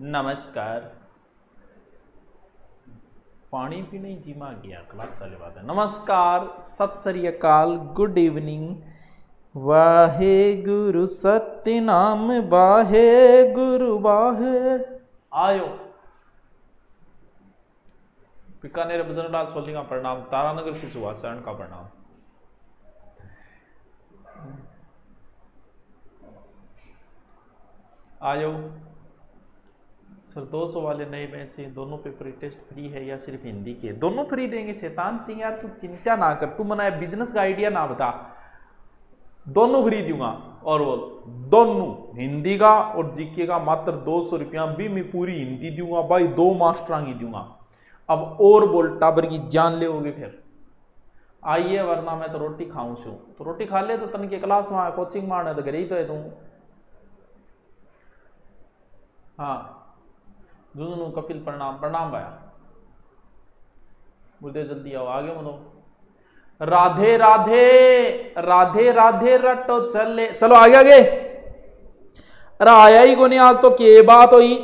नमस्कार पानी पीने जी में गया क्लास चालू बात है। नमस्कार, सत श्री अकाल, गुड इवनिंग। वाहे गुरु सत्य नाम वाहे गुरु वाहे। आयो बीकानेर भजनलाल सोलनी का प्रणाम, तारानगर श्री सुभाष शरण का प्रणाम। आयो सर, 200 वाले नए बैच हैं, दोनों पेपर टेस्ट फ्री है या सिर्फ हिंदी के? दोनों फ्री देंगे शैतान सिंह, यार तू चिंता ना कर, तू मना बिजनेस का आइडिया ना बता, दोनों फ्री दूंगा। और वो दोनों हिंदी का और जीके का मात्र 200 रुपया भी मैं पूरी हिंदी दूंगा भाई, 2 मास्टरांगी दूंगा। अब और बोल टाबर की जान ले होगी फिर आइए, वरना मैं तो रोटी खाऊं छू, तो रोटी खा ले तो तन के क्लास में कोचिंग मारने तो घरे ही तो है तू। हाँ जुनू कपिल प्रणाम, प्रणाम भाया बोलते जल्दी आओ आगे बोलो। राधे राधे राधे राधे रटो चले, चलो आगे आगे। अरे आया ही कोने आज तो, के बात होई?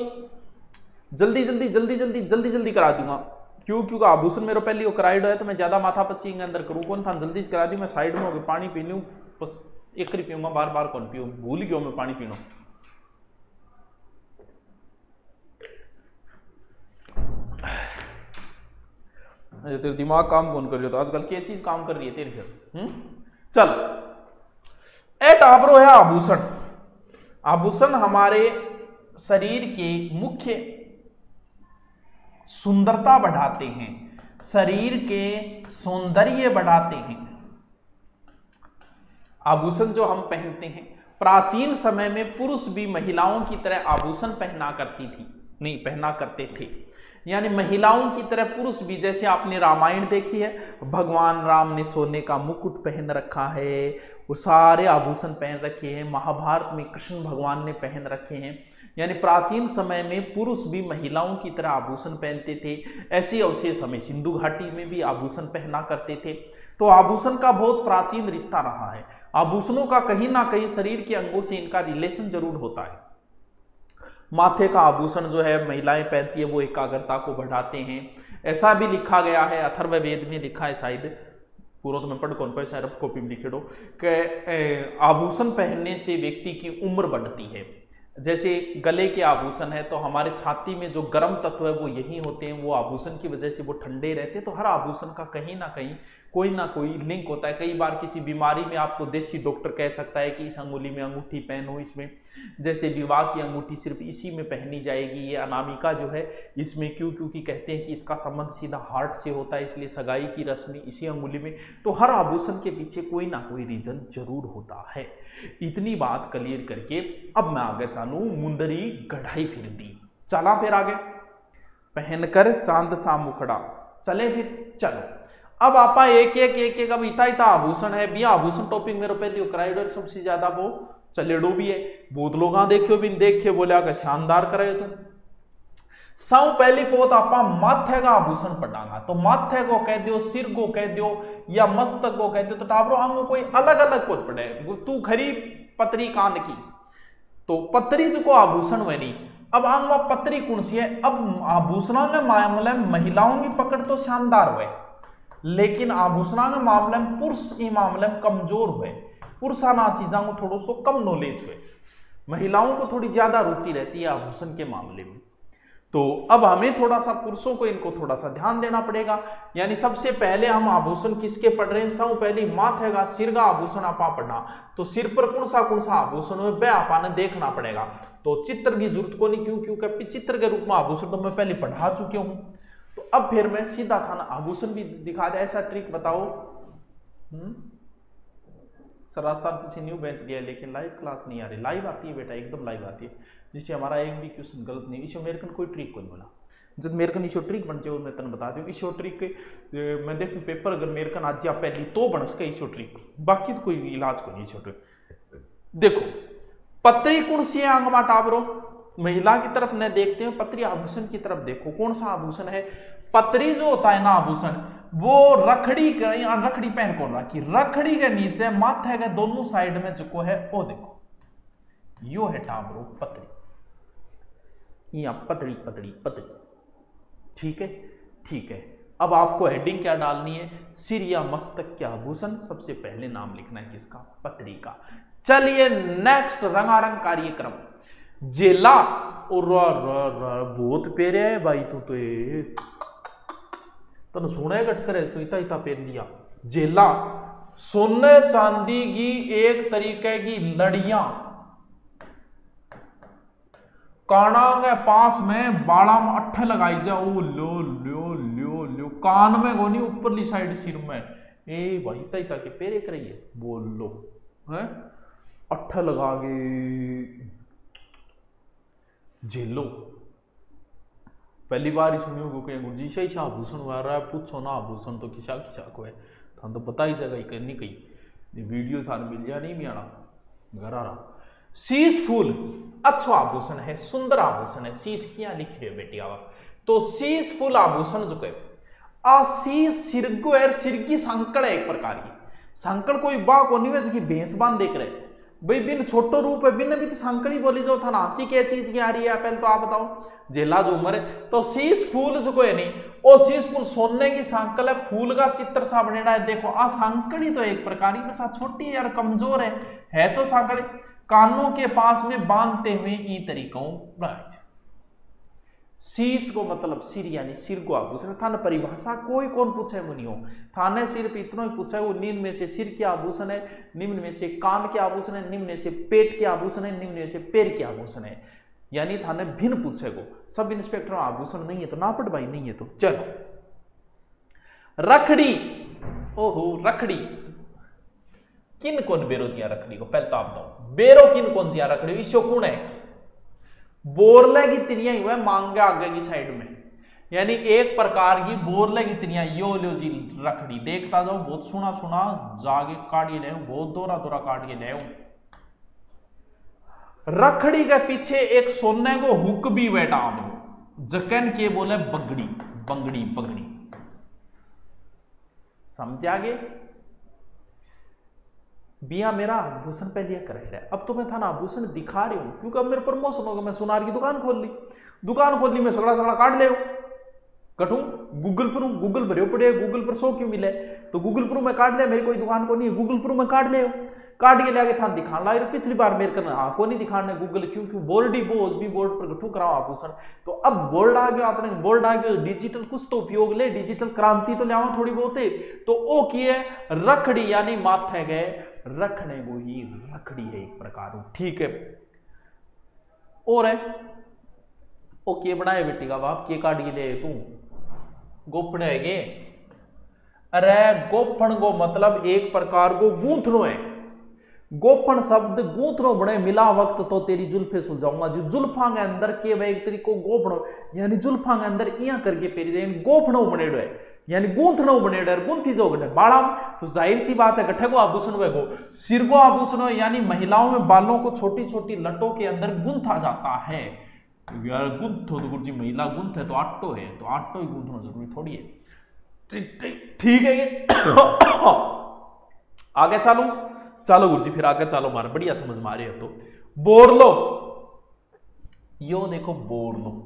जल्दी जल्दी जल्दी जल्दी जल्दी जल्दी करा दूंगा, क्यों का आभूषण मेरा पहले वो कराइड है तो मैं ज्यादा माथा पच्ची के अंदर करूँ कौन था, जल्दी से करा दूँ। मैं साइड में होकर पानी पी लूँ, बस एक ही पीऊंगा, बार बार कौन पीऊँ, भूल गया मैं पानी पीना। जो तेरे दिमाग काम कौन कर रही हो तो आजकल क्या चीज काम कर रही है तेरे फिर? चल एट आपरो है आभूषण। आभूषण हमारे शरीर के मुख्य सुंदरता बढ़ाते हैं, शरीर के सौंदर्य बढ़ाते हैं। आभूषण जो हम पहनते हैं, प्राचीन समय में पुरुष भी महिलाओं की तरह आभूषण पहना करते थे, यानी महिलाओं की तरह पुरुष भी। जैसे आपने रामायण देखी है, भगवान राम ने सोने का मुकुट पहन रखा है, वो सारे आभूषण पहन रखे हैं। महाभारत में कृष्ण भगवान ने पहन रखे हैं, यानी प्राचीन समय में पुरुष भी महिलाओं की तरह आभूषण पहनते थे। ऐसे अवशेष हमें सिंधु घाटी में भी आभूषण पहना करते थे। तो आभूषण का बहुत प्राचीन रिश्ता रहा है, आभूषणों का कहीं ना कहीं शरीर के अंगों से इनका रिलेशन जरूर होता है। माथे का आभूषण जो है महिलाएं पहनती है, वो एकाग्रता को बढ़ाते हैं, ऐसा भी लिखा गया है। अथर्ववेद में लिखा है, शायद पूरा तो मैं पढ़ कौन पाए, शायद कॉपी में लिखे दो कि आभूषण पहनने से व्यक्ति की उम्र बढ़ती है। जैसे गले के आभूषण है तो हमारे छाती में जो गर्म तत्व है वो यही होते हैं, वो आभूषण की वजह से वो ठंडे रहते हैं। तो हर आभूषण का कहीं ना कहीं कोई ना कोई लिंक होता है। कई बार किसी बीमारी में आपको देसी डॉक्टर कह सकता है कि इस अंगुली में अंगूठी पहनो, इसमें जैसे विवाह की अंगूठी सिर्फ इसी में पहनी जाएगी, ये अनामिका जो है इसमें क्योंकि कहते हैं कि इसका संबंध सीधा हार्ट से होता है, इसलिए सगाई की रस्में इसी अंगुली में। तो हर आभूषण के पीछे कोई ना कोई रीजन जरूर होता है। इतनी बात क्लियर करके अब मैं आगे चालू। मुंदरी गढ़ाई फिर दी, चला फिर आगे, पहनकर चांद सा मुखड़ा, चले फिर चलो। अब आपा एक एक अब इता आभूषण है भी, आभूषण टॉपिक मेरे पे दियो कराइडर सबसे ज्यादा वो चलेडो भी है। बहुत लोग देखियो बिन देखे बोले आगे शानदार करे तुम। साउ पहली पोत आपा माथे का आभूषण पढ़ांगा, तो माथे को कह दियो, सिर को कह दियो या मस्तक को कह दियो, तो टाबरो आंगो कोई अलग अलग को पढ़े तू खरी पतरी कान की, तो पतरी जो को आभूषण बनी। अब आंगवा पतरी कौन सी है? अब आभूषणों के मामले में महिलाओं की पकड़ तो शानदार हुए, लेकिन आभूषणा के मामले में पुरुष के मामले में कमजोर हुए। पुरुषाना चीजा को थोड़ो सो कम नॉलेज हुए, महिलाओं को थोड़ी ज्यादा रुचि रहती है आभूषण के मामले में। तो अब हमें थोड़ा सा पुरुषों को इनको थोड़ा सा ध्यान देना पड़ेगा। यानी सबसे पहले हम आभूषण किसके पढ़ रहे हैं? सब पहले माथे का सिर का आभूषण आपा पढ़ना, तो सिर पर कौन सा आभूषण है वह आपा ने देखना पड़ेगा। तो चित्र की जरूरत को नहीं, क्योंकि चित्र के रूप में आभूषण तो मैं पहले पढ़ा चुकी हूँ। तो अब फिर मैं सीधा खाना आभूषण भी दिखा दे, ऐसा ट्रिक बताओ। सर राजस्थान कुछ न्यू बैच लिया है लेकिन लाइव क्लास नहीं आ रही। लाइव आती है बेटा, एकदम लाइव आती है, जिससे हमारा एक भी क्वेश्चन गलत नहीं। इस मेरे को कोई ट्रिक कोई बोला, जब मेरे को इशो ट्रिक बनते हो मैं तेन बता दूँ। इशो ट्रिक मैं देखूँ पेपर, अगर मेरे को आज आप पहली तो बन सके इशो ट्रिक, बाकी तो कोई इलाज को नहीं। इशो ट्रिक देखो, पत्री कौन सी है आंगमा टाबरो? महिला की तरफ न देखते हो, पत्री आभूषण की तरफ देखो, कौन सा आभूषण है? पत्री जो होता है ना आभूषण, वो रखड़ी पहन कौन रखी? रखड़ी के नीचे माथे के दोनों साइड में जो को है वो देखो, यो है टाबरो पत्री। यहाँ पतली पतली पतली, ठीक है ठीक है। अब आपको हेडिंग क्या डालनी है, सिर या मस्तक के आभूषण, सबसे पहले नाम लिखना है किसका, पत्री का। चलिए नेक्स्ट रंगारंग कार्यक्रम, जेला बहुत पेरे है भाई तू तो सोने गटकर है, तू इतना इतना पेर लिया। जेला सोने चांदी की एक तरीके की लड़ियां, काना के पास में बाड़ा में अट्ठे लगाई जा, ओ लो लो लो लो, कान में गोनी ऊपरली साइड सिर में, ए भाई इतना इतना के पेरे करिए बोल लो है, अट्ठे लगा के झेलो। पहली बार सुनी हो कि गुरुजी सही से आभूषण वाला है, पूछो ना आभूषण तो किसा किसा को है, थान तो पता ही जगह कहीं नहीं कहीं वीडियो थान मिल जा नहीं भी आना घर आ रहा। शीश फूल अच्छा आभूषण है, सुंदर आभूषण है, शीश किया लिखे बेटिया तो शीश फूल आभूषण जो है आशीष सिरगो है, सिर की संकड़ है एक प्रकार की संकड़, कोई बा को नहीं है जिसकी भैंस बांध देख रहे भाई बिन छोटो रूप है बिन भी तो सांकड़ी बोली जो था नासी क्या चीज की आ रही है पहले तो आप बताओ। जेला जो उम्र है तो शीश फूल जो कोई नहीं, और शीश फूल सोने की सांकल है, फूल का चित्र सा बनेड़ा है, देखो आ सांकड़ी तो एक प्रकार की छोटी यार कमजोर है तो सांकड़ी, कानों के पास में बांधते हुए ई तरीकों राज। शीश को मतलब सिर यानी सिर को आभूषण, थाने परिभाषा कोई कौन पूछे वो नहीं हो, थाने सिर्फ इतना ही पूछा है वो निम्न में से सिर के आभूषण है, निम्न में से कान के आभूषण है, निम्न में से पेट के आभूषण है, निम्न में से पैर के आभूषण है, यानी थाने भिन्न पूछे को सब इंस्पेक्टर आभूषण नहीं है तो नापट भाई नहीं है तो चलो। रखड़ी, ओहो रखड़ी किन कौन बेरो दिया रखड़ी को पहले तो आप बताओ, बेरो किन कौन दिया रखड़ी, ईश्व कौन है, बोरले की तिरियां हुए मांगे आगे की साइड में, यानी एक प्रकार की बोरले की तिरियां, यो लो जी रखड़ी देखता जाओ बहुत सुना सुना जागे काट के ले आऊं, बहुत दोरा दोरा काट के ले आऊं। रखड़ी के पीछे एक सोने को हुक भी बैठा आम जकन के बोले बगड़ी बंगड़ी बगड़ी, समझ आ गए। बिया मेरा आभूषण पहले कराया है, अब तो मैं थाना आभूषण दिखा रही हूं क्योंकि अब मेरे प्रमोशन होगा, मैं सुनार की दुकान खोल ली मैं सगड़ा सगड़ा काट ले कटू गूगल पर पड़े, गूगल पर सो क्यों मिले तो गूगल पर मैं काट ले, मेरी कोई दुकान को नहीं है, गूगल पर मैं काट ले काट के ले आगे थान दिखाना लाए, पिछली बार मेरे करना हाँ को नहीं दिखाने गूगल क्योंकि बोर्ड ही बोल भी बोर्ड पर गठू कराओ आभूषण, तो अब बोर्ड आ गया आपने, बोर्ड आ गया डिजिटल कुछ तो उपयोग ले, डिजिटल क्रांति तो लिया थोड़ी बहुत, तो ओ किए रखड़ी यानी माथे गए रखने को ही रखड़ी है एक प्रकार, ठीक है। और है ओ के बनाए बेटी का बाप के काट ले तू गोफण है गे, अरे गोफण को मतलब एक प्रकार को गूंथनो है, गोफण शब्द गूंथनो बने मिला वक्त तो तेरी जुल्फे सुलझाऊंगा, जो जुल्फा के अंदर के वह एक तरीको गोफणो यानी जुल्फा के अंदर इया करके पेरी जाए गोफणो बने डो है यानी गूंथनो बने डर गूंथी जो गठे बाड़ा, तो जाहिर सी बात है गठे को आभूषण वे को सिर को आभूषण यानी महिलाओं में बालों को छोटी छोटी लटों के अंदर गूंथा जाता है, यार गुंथ हो तो गुरुजी महिला गुंथ है तो आटो है, तो आटो ही गूंथना जरूरी थोड़ी है, ठीक है ये आगे चलो चलो गुरुजी फिर आगे चलो, मार बढ़िया समझ मारे है तो बोरलो, यो देखो बोरलो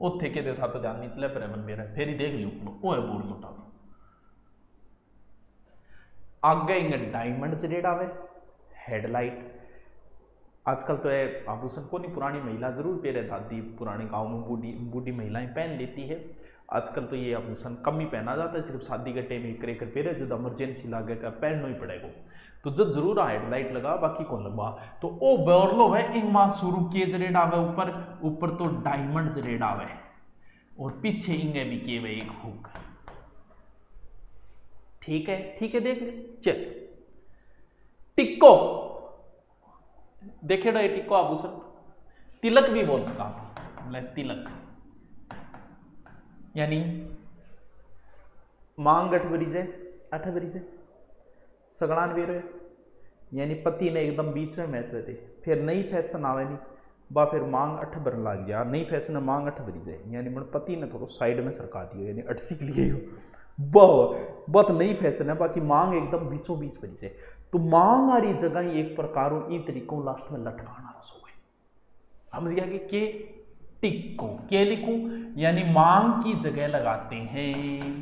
ओ थे के देता तो ध्यान नहीं चले पर मन मेरा फिर ही देख लियो ओ है बोल लो टावे आगे इंगे डायमंड से रेड आवे हेडलाइट, आजकल तो है आभूषण को नहीं पुरानी महिला जरूर पहने दादी पुराने गांव में बूढ़ी महिलाएं पहन लेती है, आजकल तो ये आभूषण कम ही पहना जाता है, सिर्फ शादी के टाइम एक रेकर पहने जब इमरजेंसी लागे का पहनना ही पड़ेगा, तो जब जरूर हेडलाइट लगा बाकी कौन लगा, तो ओ बोरलो है इंगमा शुरू के जरेड आवे ऊपर ऊपर तो डायमंड जरेड आवे और पीछे इंगे भी के वे एक हुक, ठीक है देख ले चल। टिक्को देखे ना टिक्को आभूषण, तिलक भी बोल सका आप, तिलक यानी मांग अठ बरीजे सगड़ान बेरो यानी पति ने एकदम बीच में महत्व थे, फिर नई फैशन आवे नहीं बा फिर मांग अठ बर लाग गया, नई फैशन मांग अठ बरी जाए यानी मन पति ने थोड़ा साइड में सरका दिया यानी अटसी के लिए हो बहुत नई फैशन है बाकी मांग एकदम बीचों बीच बरी जाए, तो मांग आ रही जगह ही एक प्रकारों ई तरीकों लास्ट में लटकाना रस हो गए, समझ गया कि टिक को क्या लिखूं, यानी मांग की जगह लगाते हैं,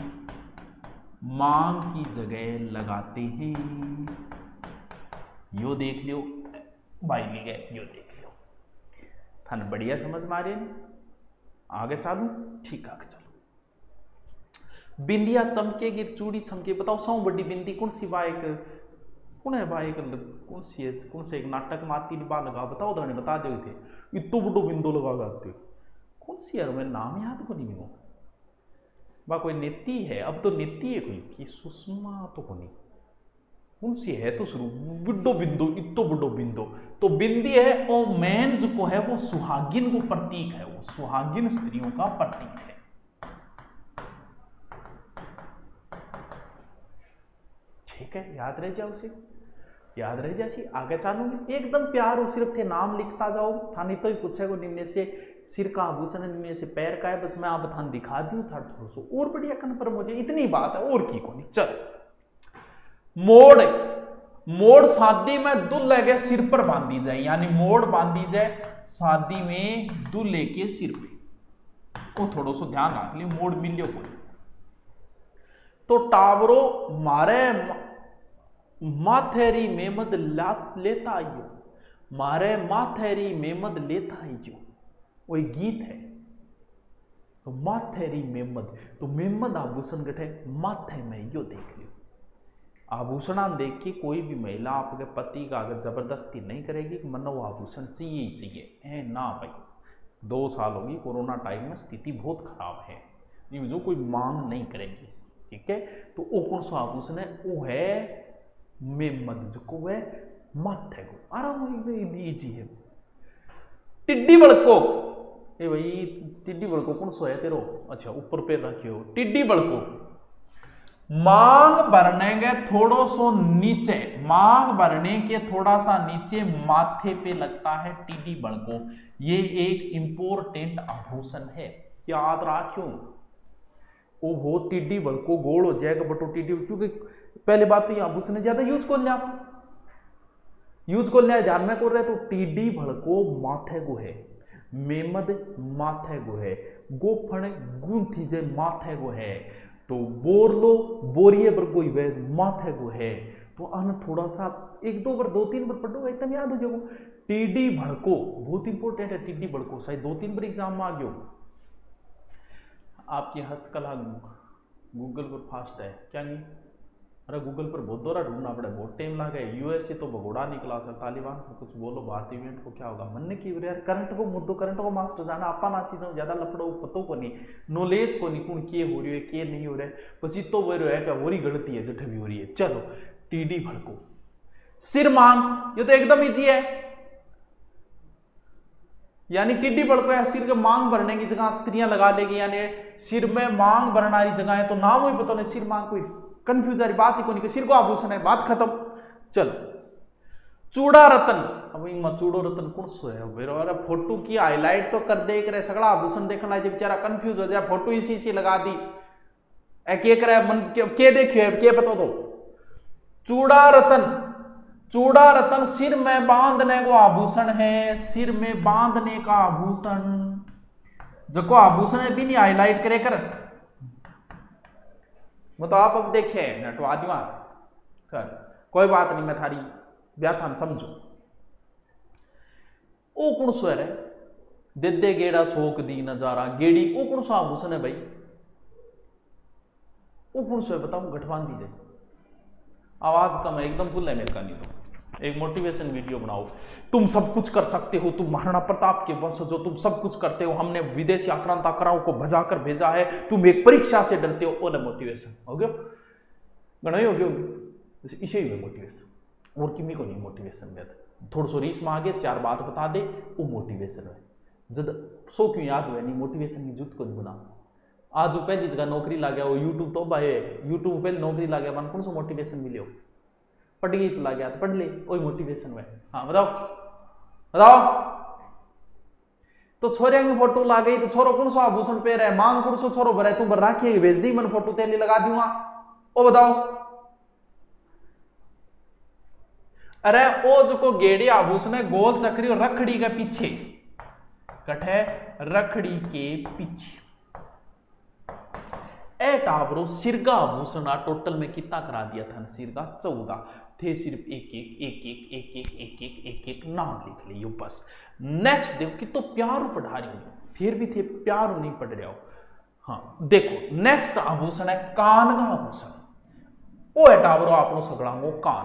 मांग की जगह लगाते हैं। यो देख लियो भाई, ली गए यो देख लियो, थाने बढ़िया समझ में आ रही है। आगे चालू, ठीक आगे चालू। बिंदिया चमके गिर चूड़ी चमके, बताओ सौ बड़ी बिंदी कौन सी वायक कौन है भाई, कौन से एक नाटक में आती बार लगा, बताओ उदाहरण बता दो थे। इतो बड़ो बिंदो लगा गाते कौन सी यार, मेरा नाम याद को नहीं मिलो बा, कोई नीति है, अब तो नीति है कोई कि सुषमा तो को नहीं, कौन सी है तो शुरू बुड्डो बिंदो इतो बुड्डो बिंदो, तो बिंदी है। और मैन जो को है वो सुहागिन को प्रतीक है, वो सुहागिन स्त्रियों का प्रतीक है, ठीक है, याद रह जाओ उसे, याद रह जासी। आगे चालू एकदम प्यार हो, सिर्फ थे नाम लिखता जाओ थानी तो ही पूछे को निम्न से सिर का आभूषण, निम्न से पैर का है, बस मैं आप थान दिखा दूं था थोड़ा सो और बढ़िया कन पर, मुझे इतनी बात है और की को नहीं। चलो मोड़, मोड़ शादी में दूल्हे के सिर पर बांधी जाए, यानी मोड़ बांधी जाए शादी में दूल्हे के सिर पे, वो थोड़ा सो ध्यान रख लियो, मोड़ मिलियो को। तो टावरों मारे माथेरी मेमद लेता आइयो, मारे माथेरी मेमद लेता आइयो, वो एक गीत है। तो माथेरी मेमद, तो मेमद आभूषण गठे माथे में यो देख लियो, आभूषण देख के कोई भी महिला आपके पति का अगर जबरदस्ती नहीं करेगी कि मनो आभूषण चाहिए ही चाहिए, है ना भाई। 2 साल होगी कोरोना टाइम में, स्थिति बहुत खराब है, जो कोई मांग नहीं करेगी, ठीक है। तो वो कौन सा आभूषण है, वो है मेमद को है माथे को, आराम इजी है। टिड्डी बड़को, ए भाई टिड्डी बड़को कौन सो है तेरो, अच्छा ऊपर पे रखियो। टिड्डी बड़को मांग भरने के थोड़ो सो नीचे, मांग भरने के थोड़ा सा नीचे माथे पे लगता है टिड्डी बड़को, ये एक इंपोर्टेंट आभूषण है, याद रखियो। वो बहुत टिड्डी बड़को गोल हो जाएगा बटो टिड्डी, क्योंकि पहले बात तो ये आभूषण ज्यादा यूज कर लिया, यूज कर लिया ध्यान में कर रहे। तो टीडी भड़को माथे गो है, मेमद माथे गो है, गोफण गुंथी जे माथे गो है, तो बोरलो बोरिये बरगोई वे माथे गो है। तो अन थोड़ा सा एक दो बार 2-3 बार पढ़ो एकदम याद हो जाएगा। टीडी भड़को बहुत इंपॉर्टेंट है, टीडी भड़को शायद 2-3 बार एग्जाम में आ गयो। आपकी हस्तकला गूगल पर फास्ट है क्या नहीं, अरे गूगल पर बहुत दौरा ढूंढना पड़े, बहुत टाइम लगा। यूएस से तो भगोड़ा निकला था, तालिबान को कुछ बोलो, भारतीय इवेंट को क्या होगा, मन की यार करंट को मुद्दों, करंट को मास्टर जाना अपन आ चीजों ज्यादा लपड़ो, पतो को नहीं नॉलेज को नहीं कौन के हो रही है के नहीं हो रहा है, पची तो वही रहा है क्या हो रही गलती है जठ भी हो रही है। चलो टीडी भड़को सिर मांग, ये तो एकदम ईजी है, यानी टिड्डी बड़को या सिर के मांग भरने की जगह स्त्रियां लगा लेगी, यानी सिर में मांग भरना जगह है, तो नाम ही पता नहीं सिर मांग, कोई कंफ्यूजन बात ही कोई, सिर को आभूषण है, बात खत्म। चलो चूड़ा रतन, अब इमा चूड़ो रतन कौन सो है, फोटो की हाईलाइट तो कर देख रहे, सगड़ा आभूषण देखना है, बेचारा कंफ्यूज हो जाए, फोटो इसी लगा दी के करे मन के देखियो के बता दो। चूड़ा रतन, चूड़ा रतन सिर में बांधने को आभूषण है, सिर में बांधने का आभूषण, जको आभूषण है भी नहीं हाईलाइट करे कर, मतलब आप अब देखे नटवादिवा कर, कोई बात नहीं मैं थारी व्याख्यान समझो। ओ कौन सो है, दिदे गेड़ा शोक दी नजारा गेड़ी, ओ कौन सा आभूषण है भाई, ओ कौन सो है बताऊ, गठवान दी जाए, आवाज कम है एकदम, भूल है मेरे का नहीं तो एक मोटिवेशन वीडियो बनाओ, तुम सब कुछ कर सकते हो, तुम महाराणा प्रताप के वंशज हो, तुम सब कुछ करते हो, हमने विदेशी आक्रांत आकराओं को भजा कर भेजा है, तुम एक परीक्षा से डरते हो, ओले मोटिवेशन हो गया गणाई हो गया, इसे ही मोटिवेशन और किमी को नहीं मोटिवेशन देता, थोड़ा सो रीस में आगे 4 बात बता दे वो मोटिवेशन है, जब सो क्यों याद हुआ नहीं मोटिवेशन की जुत को नहीं बना। आज जो पहली जगह नौकरी ला गया वो यूट्यूब, तो भाई यूट्यूब पहले नौकरी ला गया मन कौन सा मोटिवेशन मिले, पढ़ गई तो ला गया तो पढ़ ले, वही मोटिवेशन हुआ। हाँ बताओ बताओ, तो छोरिया की फोटो ला गई तो छोरो कौन सा आभूषण पे रहे, मांग कौन सा छोरो भरे, तुम भर राखी भेज दी मन फोटो तेली लगा दूंगा, ओ बताओ। अरे ओ जो को गेड़ी आभूषण है गोल चक्री और रखड़ी के पीछे कठे रखड़ी के पीछे। ए टावरो सिरगा आभूषणा टोटल में कितना करा दिया था? सिरगा 14 थे, सिर्फ एक एक एक एक एक एक एक एक एक एक नाम लिख लियो बस। नेक्स्ट देखो कि तो प्यारू पढ़ा रही हूँ, फिर भी थे प्यारू नहीं पढ़ रहे हो। हाँ देखो नेक्स्ट आभूषण है कान का आभूषण। ओ है टावरो आपको सगड़ांगो कान,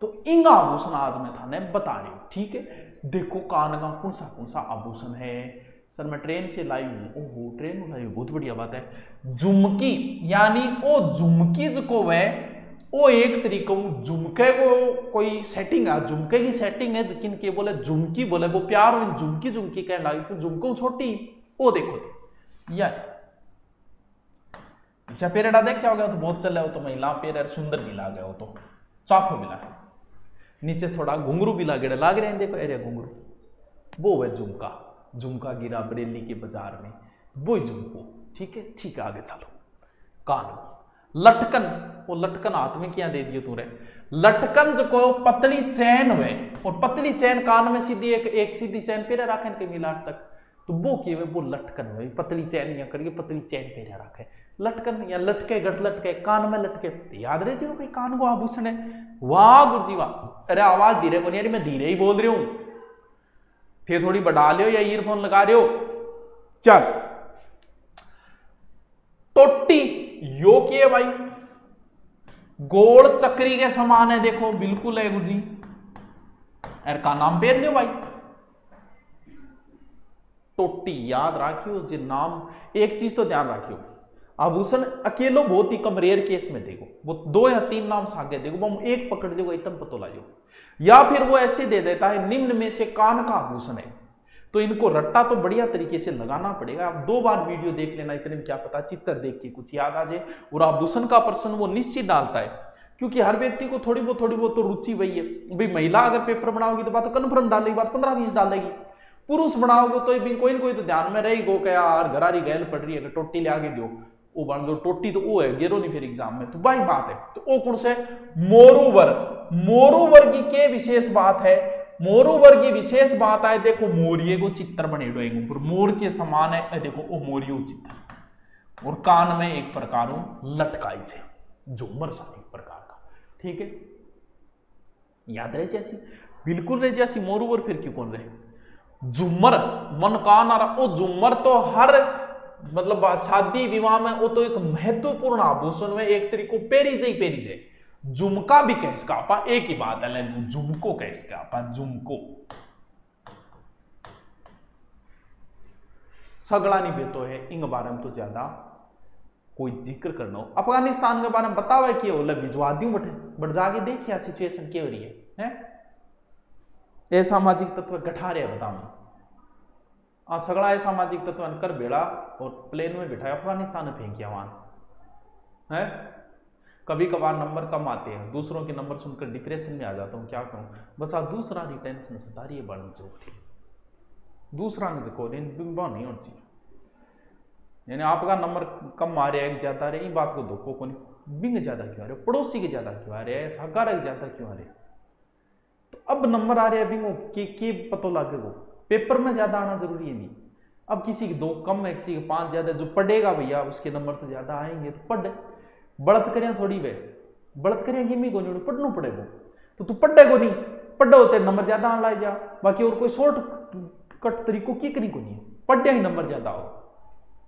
तो इंगा आभूषण आज मैं थाने बता रही हूँ, ठीक है। देखो कान का कौन सा आभूषण है? सर मैं ट्रेन से लाई हूँ। ओहो ट्रेन में लाई हूँ, बहुत बढ़िया बात है। झुमकी, यानी ओ झुमकी जो है वो एक तरीका झुमके को कोई सेटिंग है, झुमके की सेटिंग है जिन के बोले झुमकी बोले वो प्यार हो झुमकी झुमकी कह लाई तो झुमको छोटी। वो देखो यार इच्छा पेरेडा देख क्या हो गया तो बहुत चल रहा हो तो महिला पेरेड सुंदर भी ला गया हो तो चाकू मिला है, नीचे थोड़ा घुंगरू भी लागे लाग रहे हैं। देखो अरे घुंगरू वो है झुमका, झुमका गिरा बरेली के बाजार में वो ही झुमको, ठीक है ठीक है। आगे चलो कान लटकन, वो लटकन हाथ में क्या दे दियो तूने? लटकन जो को पतली चैन हुए और पतली चैन कान में सीधी एक एक सीधी चैन पेरे रखे के मिलाट तक तो वो किए हुए वो लटकन हुए पतली चैन या करिए पतली चैन पेरे रखे लटकन या लटके गट लटके कान में लटके। याद रहे थे कान को आभूषण है। वाह गुरु जी वाह। अरे आवाज धीरे को नहीं, मैं धीरे ही बोल रही हूं, फिर थोड़ी बढ़ा लियो या ईयरफोन लगा रहे हो। चल टोटी यो किए भाई गोड़ चक्री के समान है, देखो बिल्कुल है गुरु जी। अरे का नाम पेर दो भाई टोटी, याद राखियो जी नाम। एक चीज तो ध्यान राखियो आभूषण अकेलो बहुत ही कम रेयर केस में देखो, वो 2 या 3 नाम सागे देखो, वो एक पकड़ देखो एकदम पतो लाइयो। या फिर वो ऐसे दे देता है निम्न में से कान का आभूषण है, तो इनको रट्टा तो बढ़िया तरीके से लगाना पड़ेगा। आप 2 बार वीडियो देख लेना, इतने में क्या पता चित्र देख के कुछ याद आ जाए। और आभूषण का प्रश्न वो निश्चित डालता है, क्योंकि हर व्यक्ति को थोड़ी बहुत तो रुचि वही है भाई। महिला अगर पेपर बनाओगी तो बात कन्फर्म डालेगी, बात 15-20 डालेगी। पुरुष बनाओगे तो भी कोई ना कोई तो ध्यान में रहेगी क्या यार घरारी गैल पड़ रही है, अगर टोटी ले आगे दो वो बन दो टोटी तो वो है गेरो नहीं फिर एग्जाम में तो वही बात है। तो वो कौन से मोरूवर, मोरूवर की क्या विशेष बात है? मोरूवर की विशेष बात आए देखो मोरिये को चित्र बने डोएंगे मोर के समान है, देखो ओ मोरियो चित्र और कान में एक प्रकार लटकाई से झूमर सा एक प्रकार का, ठीक है। याद रहे जैसी बिल्कुल रहे जैसी मोरूवर फिर क्यों कौन रहे झूमर मन कान आ रहा। ओ झूमर तो हर मतलब शादी विवाह में वो तो एक महत्वपूर्ण आभूषण में एक तरीको पेरी जाए। झुमका भी कह इसका आपा एक ही बात है, झुमको कह इसका आपा झुमको सगड़ा नहीं बेतो है। इंग बारे में तो ज्यादा कोई जिक्र करना हो अफगानिस्तान के बारे में बतावे कि ओला भिजवा दूं बट जाके देखिए सिचुएशन क्या हो रही है। असामाजिक तत्व गठा रहे बताऊ सगड़ा असामाजिक तत्व अनकर बेड़ा और प्लेन में बिठाया अफगानिस्तान में फेंकिया वहां है। कभी कभार नंबर कम आते हैं, दूसरों के नंबर सुनकर डिप्रेशन में आ जाता हूँ, क्या करूँ बस। आप दूसरा नहीं टेंशन सता रही है बड़ा जोखिम, दूसरा नहीं जो नहीं और चाहिए यानी आपका नंबर कम आ रहा है ज्यादा रहे इन बात को धोखो को नहीं बिंग ज्यादा क्यों आ रहे पड़ोसी के ज्यादा क्यों आ रहे हैं सहाकारक ज्यादा क्यों आ रहे। तो अब नंबर आ रहे बिंगो के पतो लागे वो पेपर में ज्यादा आना जरूरी है नहीं। अब किसी के 2 कम है किसी के 5 ज्यादा, जो पढ़ेगा भैया उसके नंबर तो ज्यादा आएंगे तो पढ़ बढ़त करें थोड़ी वे बढ़त करें कि को नहीं पढ़ना पड़ेगा तो तू पढ़ेगो नहीं पढ़ो होते नंबर ज्यादा आन लाए जा। बाकी और कोई शॉर्ट कट तरीको की करी को नहीं पढ़ा ही नंबर ज्यादा हो।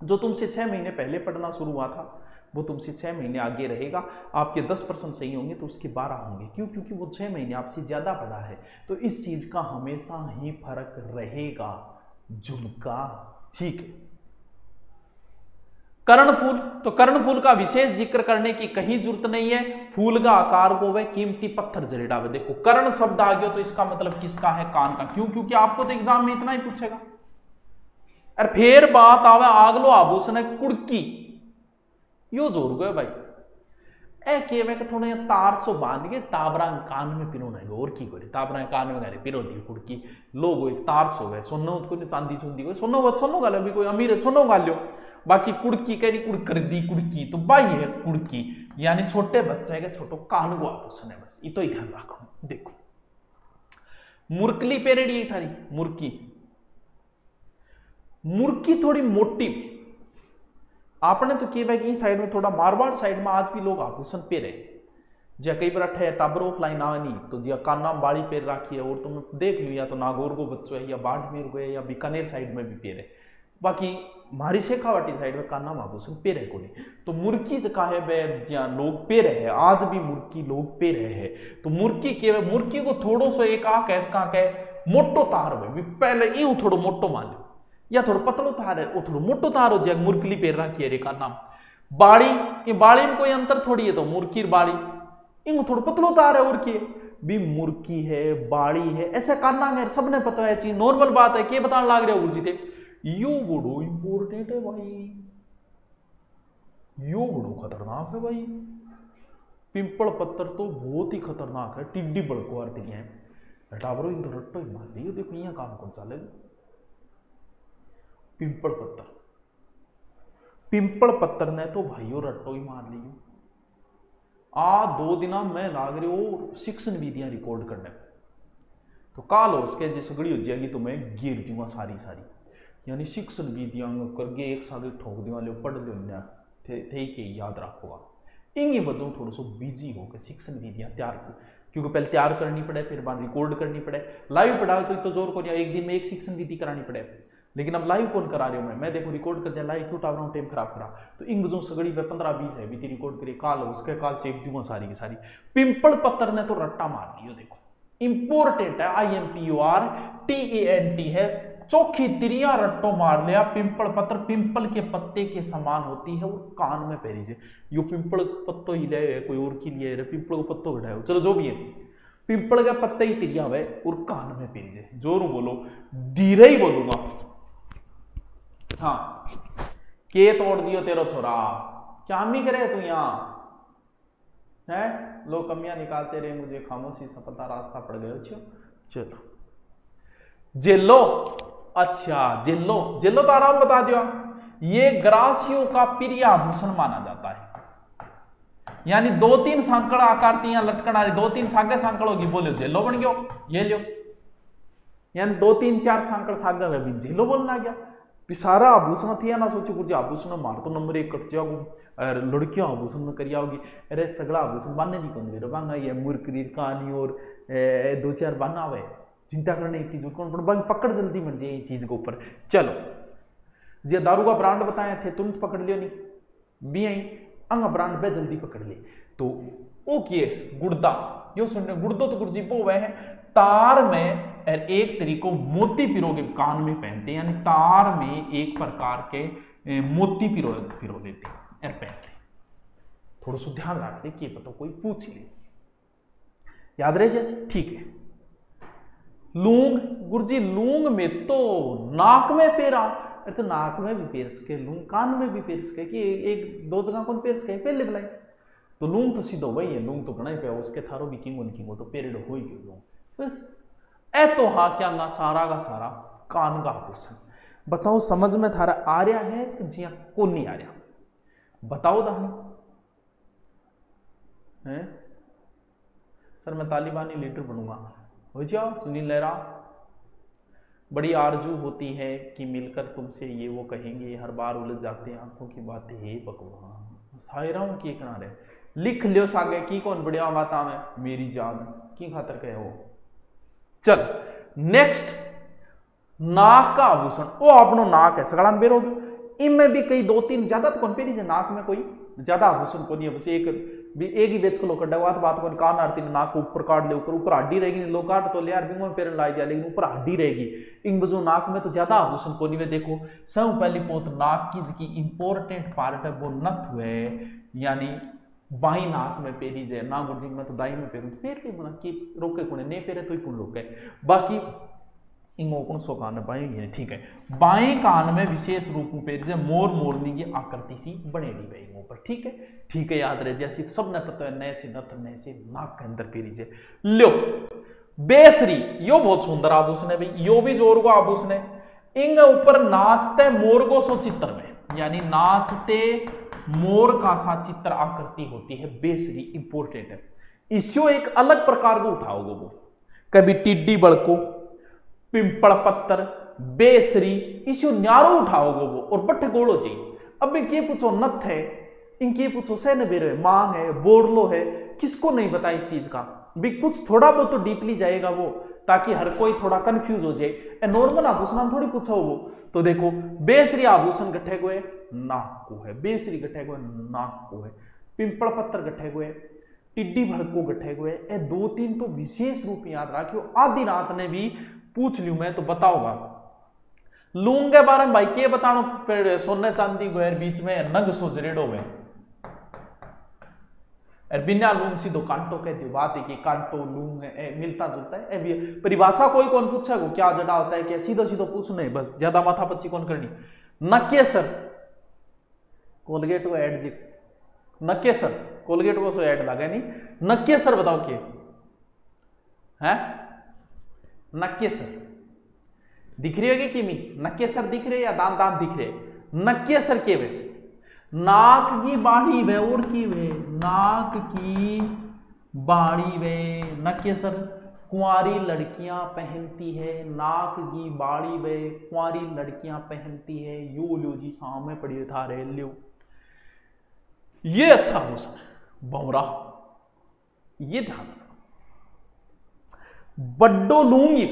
जो तुमसे 6 महीने पहले पढ़ना शुरू हुआ था वो तुमसे 6 महीने आगे रहेगा। आपके 10% सही होंगे तो उसके 12 होंगे, क्यों? क्योंकि वो 6 महीने आपसे ज्यादा पढ़ा है। तो इस चीज का हमेशा ही फर्क रहेगा झुमका, ठीक है। कर्णफूल, तो कर्णफूल का विशेष जिक्र करने की कहीं जरूरत नहीं है। फूल का आकार को वह कीमती पत्थर जरेड़ा हुआ। देखो कर्ण शब्द आ गया तो इसका मतलब किसका है? कान का। क्यों? क्योंकि आपको तो एग्जाम में इतना ही पूछेगा। अरे फिर बात आवे आगलो आभूषण है कुड़की, यो जोर गए भाई। ए केवे के थोड़े तार सो बांध के टाबरा कान में पिरो नहीं और की करे टाबरा कान में गारे पिरो दी कुड़की लोग तार सो गए सोनो कोई चांदी चुंदी कोई सोनो सोनो गाले भी कोई अमीर है सोनो गालियो। बाकी कुड़की कह रही कुड़ कर दी कुड़की तो बाई है कुड़की, यानी छोटे बच्चे का छोटो कान को आभूषण है बस। ये तो ध्यान रखो। देखो मुरकली पेरेडी थारी मुर्की मुर्की थोड़ी मोटी, आपने तो किया कि साइड में थोड़ा मारवाड़ साइड में आज भी लोग आभूषण पेरे जिया कई बार ठे टाबरों लाइन आनी तो जिया काना बाड़ी पेर राखी है और तुम देख लो या तो नागौर को बच्चों है या बाड़मेर को है या बीकानेर साइड में भी पेरे, बाकी मारी शेखावाटी साइड में काना आभूषण पेरे को नहीं। तो मुर्की जगह है वह या लोग पेरे है, आज भी मुर्की लोग पेरे है। तो मुर्की के मुर्की को थोड़ो सो एक आँख है इसका मोटो तार में भी पहले यूं थोड़ो मोटो मान लो या थोड़ो पतलो तार है वो थोड़ो मोटो तार हो जाए मुर्कीली पेर राखी है का नाम बाड़ी। ये बाड़ी में कोई अंतर थोड़ी है, तो मुर्की बाड़ी इन थोड़ो पतलो तार है और की भी मुर्की है बाड़ी है ऐसा करना है, सबने पता है चीज नॉर्मल बात है। के बताने लाग रहे हो जी थे यो बड़ो इंपोर्टेंट है भाई, यो बड़ो खतरनाक है भाई, पिंपल पत्थर तो बहुत ही खतरनाक है, टिड्डी बड़को अर्थ है टाबरो इन रट्टो ही मार लियो देखो यहाँ काम कौन चले। पिंपल पत्थर ने तो भाइयों रट्टो ही मार लियो। आ दो दिना मैं लाग रही हो शिक्षण विधियां रिकॉर्ड करने, तो काल हो उसके जिस गड़ी हो जाएगी तो मैं गिर दूंगा सारी सारी, यानी शिक्षण विधियां करके एक साथ ठोक दूंगा लो पढ़ लो ना थे के याद रखोगा। इंगी वजह थोड़ा सो बिजी होकर शिक्षण विधियां तैयार कर, क्योंकि पहले तैयार करनी पड़े फिर बाद रिकॉर्ड करनी पड़े। लाइव पढ़ाओ तो इतना जोर को नहीं, एक दिन में एक शिक्षण विधि करानी पड़े, लेकिन अब लाइव कौन करा रहे हो मैं देखो रिकॉर्ड कर दिया लाइव क्यों टावर हूँ टाइम खराब करा। तो इन जो सगड़ी में 15-20 है बीती रिकॉर्ड करिए काल हो उसके काल चेक दूंगा सारी की सारी। पिंपल पत्थर ने तो रट्टा मार दिया देखो, इंपोर्टेंट है IMPORTANT है, चौखी तिरिया रट्टो मार लिया। पिंपल पत्थर पिंपल के पत्ते के समान होती है और कान में पहरी से यो पिंपल पत्तो ही ले कोई और की लिए पिंपल को पत्तो घटाओ चलो जो भी है पिंपल का पत्ते ही तिरिया हुआ और कान में पहरी से जोर बोलो धीरे ही बोलूंगा हाँ के तोड़ दियो तेरो छोरा क्या मी करे तू यहाँ है लोग कमियां निकालते रहे मुझे खामोशी से पता रास्ता पड़ गए। चलो जेलो अच्छा जेलो जेलो तो आराम बता दिया, ये ग्रासियों का प्रिय आभूषण माना जाता है, यानी 2-3 सांकड़ आकारतियां लटकना 2-3 सांगे सांकड़ होगी बोलो जेलो बन गयो ये लियो, यानी 2-3-4 सांकड़ सांगे में भी जेलो बोलना गया। पिसारा आभूषण थी ना सोचो कुछ आभूषण मार तो नंबर 1 कट जाओ लड़कियों आभूषण में करिया होगी अरे सगड़ा आभूषण बांधने की कौन दे बांगा ये मुर्करी कहानी और 2-4 बांधा हुआ है चिंता करने की जो कौन बांग पकड़ जल्दी बन जाए चीज के ऊपर। चलो जे दारू का ब्रांड बताए थे तुरंत पकड़ लियो नहीं बी आई अंग ब्रांड पे जल्दी पकड़ ले तो वो किए गुर्दा यो सुनने गुर्दो तो गुरजी वो वह है तार में एक तरीको मोती पिरो के कान में पहनते हैं, यानी तार में एक प्रकार के मोती पिरो लेते हैं पहनते थोड़ा सा ध्यान रखते कि पता कोई पूछ ले याद रहे जैसे ठीक है। लूंग गुरुजी लूंग में तो नाक में पेरा तो नाक में भी पेर सके लूंग कान में भी पेर सके कि एक दो जगह कौन पेर सके पेर लिख तो लूंग तो सीधो वही है लूंग तो बनाई पे उसके थारो भी किंगो निकिंगो तो पेरेड हो ही लूंग बस ए तो हाँ क्या ना सारा का सारा कान का आभूषण। बताओ समझ में थारा आ रहा है कि जिया को नहीं आ रहा बताओ दानी सर मैं तालिबानी लीडर बनूंगा हो जाओ सुनील लहरा बड़ी आरजू होती है कि मिलकर तुमसे ये वो कहेंगे हर बार उलझ जाते हैं आंखों की बातें हे भगवान शायराओं की किनारे लिख लियो सागे की कौन बढ़िया बात में मेरी जान की खातर कहे हो। चल नेक्स्ट नाक का आभूषण वो आपनो नाक है सगड़ा बेरो इनमें भी कई 2-3 ज्यादा तो कौन पेरी जो नाक में कोई ज्यादा आभूषण को नहीं है बस एक ही बेच को लो कड्डा बात को कान आरती नाक को ऊपर काट ले ऊपर हड्डी रहेगी लो काट तो ले यार बिंगो में पेरन लाई जाए लेकिन ऊपर हड्डी रहेगी इन बजो नाक में तो ज्यादा आभूषण को नहीं है। देखो सब पहली पोत नाक की जिसकी इंपोर्टेंट पार्ट है वो नथ हुए यानी बाई नाक में पेरी जाए ना गुरजी में तो दाई में पेरू तो पेर के कि रोके कुने नहीं पेरे तो कुन रोके बाकी इंगो कौन सो कान बाएं ठीक है बाएं कान में विशेष रूप में पेर जाए मोर मोरनी की आकृति सी बनेगी भाई इंगो पर ठीक है याद रहे जैसे सबने पता है नए से नथ नए से नाक के अंदर पेरी जाए। लो बेसरी यो बहुत सुंदर आभूषण है भाई यो भी जोर को आभूषण है इंग ऊपर नाचते मोर को सो चित्र में यानी नाचते मोर का सा चित्र आकृति होती है बेसरी इंपोर्टेंट है इसको एक अलग प्रकार को उठाओगे वो कभी टिड्डी बड़को पिंपल पत्थर बेसरी इशु न्यारो उठाओगे वो और बट्ठे गोड़ो जी। अब मैं के पूछो नत है इनके पूछो सैन बेरो है मांग है बोरलो है, किसको नहीं पता इस चीज का भी। कुछ थोड़ा बहुत तो डीपली जाएगा वो, ताकि हर कोई थोड़ा कंफ्यूज हो जाए। नॉर्मल आभूषण हम थोड़ी पूछा वो तो देखो बेसरी आभूषण गठे को है नाक को है, बेसरी गठे को है नाक को है, पिंपल पत्थर गठे को है, टिड्डी भड़को गठे को है। ए दो तीन तो विशेष रूप याद रखियो, आधी रात ने भी पूछ लियो मैं तो बताओगा। लूंग के बारे में भाई के बतानो पेड़ सोने चांदी को है, बीच में नग सोजरेड़ो में बिना लूंग सीधो कांटो कहती बात है कि कांटो लूंग मिलता जुलता है। भी परिभाषा कोई कौन पूछा को क्या जड़ा होता है क्या, सीधो सीधो पूछ नहीं, बस ज्यादा माथापच्ची कौन करनी। नकेसर कोलगेट को एड जी, नकेसर कोलगेट को सो एड लगा नहीं, नकेसर बताओ के है नकेसर दिख रही होगी किमी, नकेसर दिख रहे या दांत दांत दिख रहे। नकेसर के वे नाक की बाड़ी वे और की वे, नाक की बाड़ी वे नकेसर कुंवारी लड़कियां पहनती है, नाक की बाड़ी वे कुंवारी लड़कियां पहनती है। यो लो जी सामने पड़ी था रे लो, ये अच्छा हो सकता भौरा, ये ध्यान बड्डो लूंगी।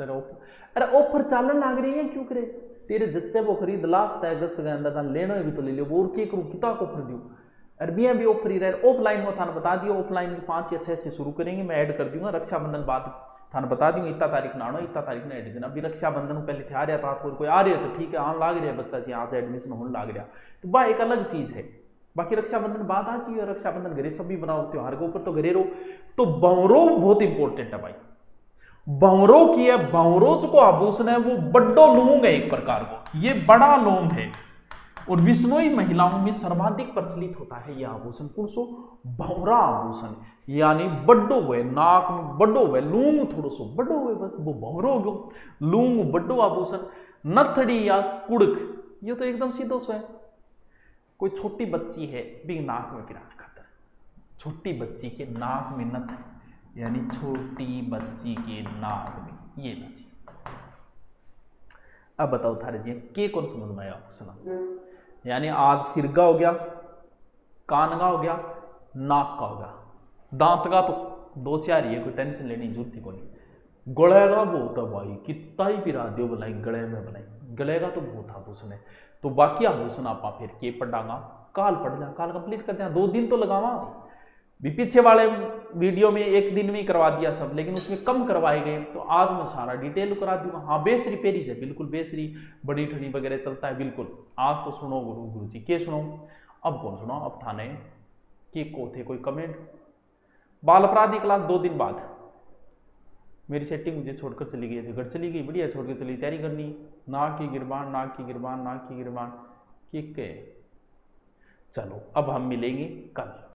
अरे ऑफर चालन लाग रही है क्यों करे, तेरे जच्चे को खरीद लास्ट अगस्त के अंदर लेना है भी तो ले लियो, और के करूं कितना को खरीद दूं। अरबियां भी ऑफर ही रहे, ऑफलाइन को थाने बता दियो, ऑफलाइन में 5 या 6 से शुरू करेंगे, मैं ऐड कर दूंगा रक्षाबंधन बाद थाने बता दूंगा इतना तारीख ना आना इतना तारीख ना ऐड देना। अभी रक्षाबंधन पहले थे आ रहा था, आपको कोई आ रही है तो ठीक है आन लाग रहा है बच्चा जी, यहाँ से एडमिशन होने लाग रहा तो वह एक अलग चीज है। बाकी रक्षाबंधन बाद आ चाहिए, रक्षाबंधन घरे सब भी बनाओ त्योहार के ऊपर तो घरे रहो। तो बंवरो बहुत इंपॉर्टेंट है भाई, भंवरो की है भंवरोच को आभूषण है वो बड्डो लौंग है एक प्रकार को, ये बड़ा लौंग है और विष्णोई महिलाओं में सर्वाधिक प्रचलित होता है यह आभूषण। कौन सो भंवरा आभूषण, यानी बड्डो हुए नाक में बड्डो हुए लूंग थोड़ो सो बड्डो हुए बस वो भंवरो हो गयो लूंग बड्डो आभूषण। नथड़ी या कुड़क ये तो एकदम सीधो सो है, कोई छोटी बच्ची है भी नाक में पिराना खाता है, छोटी बच्ची के नाक में नथड़ी यानी छोटी बच्ची के नाक में ये बच्ची। अब बताओ थारे जी के कौन समझ में आया सुना, यानी आज सिरगा हो गया, कान का हो गया, नाक का हो गया, दांत का तो 2-4 ही है, कोई टेंशन लेने की जरूरत ही नहीं। गले का वो होता भाई कितना ही पिरा दियो बनाई गले में बनाई, गले का तो बहुत आभूषण है। तो बाकी आभूषण आप फिर के पढ़ डांगा काल पढ़ जा, काल कंप्लीट कर दिया 2 दिन तो लगावा, पीछे वाले वीडियो में 1 दिन में ही करवा दिया सब, लेकिन उसमें कम करवाए गए तो आज मैं सारा डिटेल करा दूंगा। हाँ बेसरी पेरीज है बिल्कुल, बेसरी बड़ी ठड़ी वगैरह चलता है बिल्कुल। आज तो सुनो गुरु जी के सुनो, अब कौन सुनो अब थाने के को थे कोई कमेंट। बाल अपराध की क्लास 2 दिन बाद, मेरी सेटिंग मुझे छोड़कर चली गई, घर चली गई बढ़िया छोड़कर चली, तैयारी करनी ना की गिरबान ना की गिरबान ना की गिरबान के। चलो अब हम मिलेंगे कल।